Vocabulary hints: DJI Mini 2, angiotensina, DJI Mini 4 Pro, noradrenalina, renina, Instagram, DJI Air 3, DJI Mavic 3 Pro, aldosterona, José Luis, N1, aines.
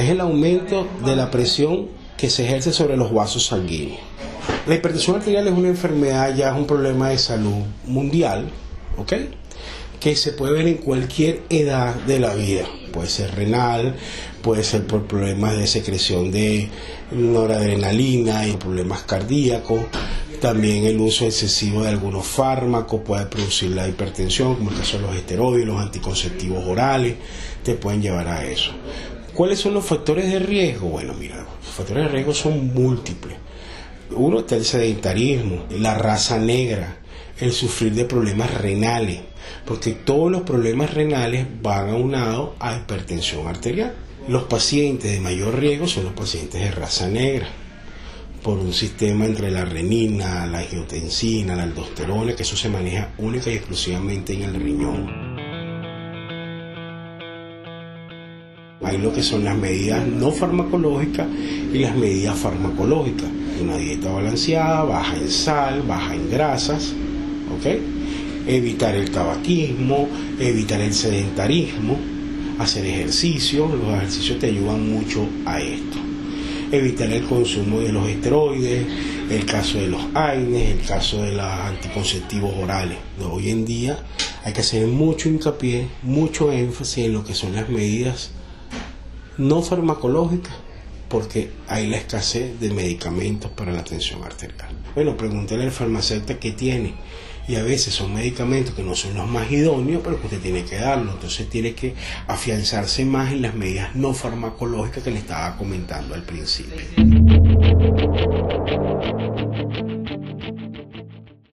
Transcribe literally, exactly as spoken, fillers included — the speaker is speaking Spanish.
es el aumento de la presión que se ejerce sobre los vasos sanguíneos. La hipertensión arterial es una enfermedad, ya es un problema de salud mundial, ¿ok?, que se puede ver en cualquier edad de la vida. Puede ser renal, puede ser por problemas de secreción de noradrenalina y problemas cardíacos. También el uso excesivo de algunos fármacos puede producir la hipertensión, como el caso de los esteroides, los anticonceptivos orales, te pueden llevar a eso. ¿Cuáles son los factores de riesgo? Bueno, mira, los factores de riesgo son múltiples. Uno está el sedentarismo, la raza negra, el sufrir de problemas renales, porque todos los problemas renales van aunados a hipertensión arterial. Los pacientes de mayor riesgo son los pacientes de raza negra, por un sistema entre la renina, la angiotensina, la aldosterona, que eso se maneja única y exclusivamente en el riñón. Hay lo que son las medidas no farmacológicas y las medidas farmacológicas. Una dieta balanceada, baja en sal, baja en grasas, ¿ok? Evitar el tabaquismo, evitar el sedentarismo, hacer ejercicio. Los ejercicios te ayudan mucho a esto. Evitar el consumo de los esteroides, el caso de los aines, el caso de los anticonceptivos orales. Hoy en día hay que hacer mucho hincapié, mucho énfasis en lo que son las medidas no farmacológicas, porque hay la escasez de medicamentos para la tensión arterial. Bueno, pregúntale al farmacéutico qué tiene, y a veces son medicamentos que no son los más idóneos, pero que usted tiene que darlo. Entonces tiene que afianzarse más en las medidas no farmacológicas que le estaba comentando al principio.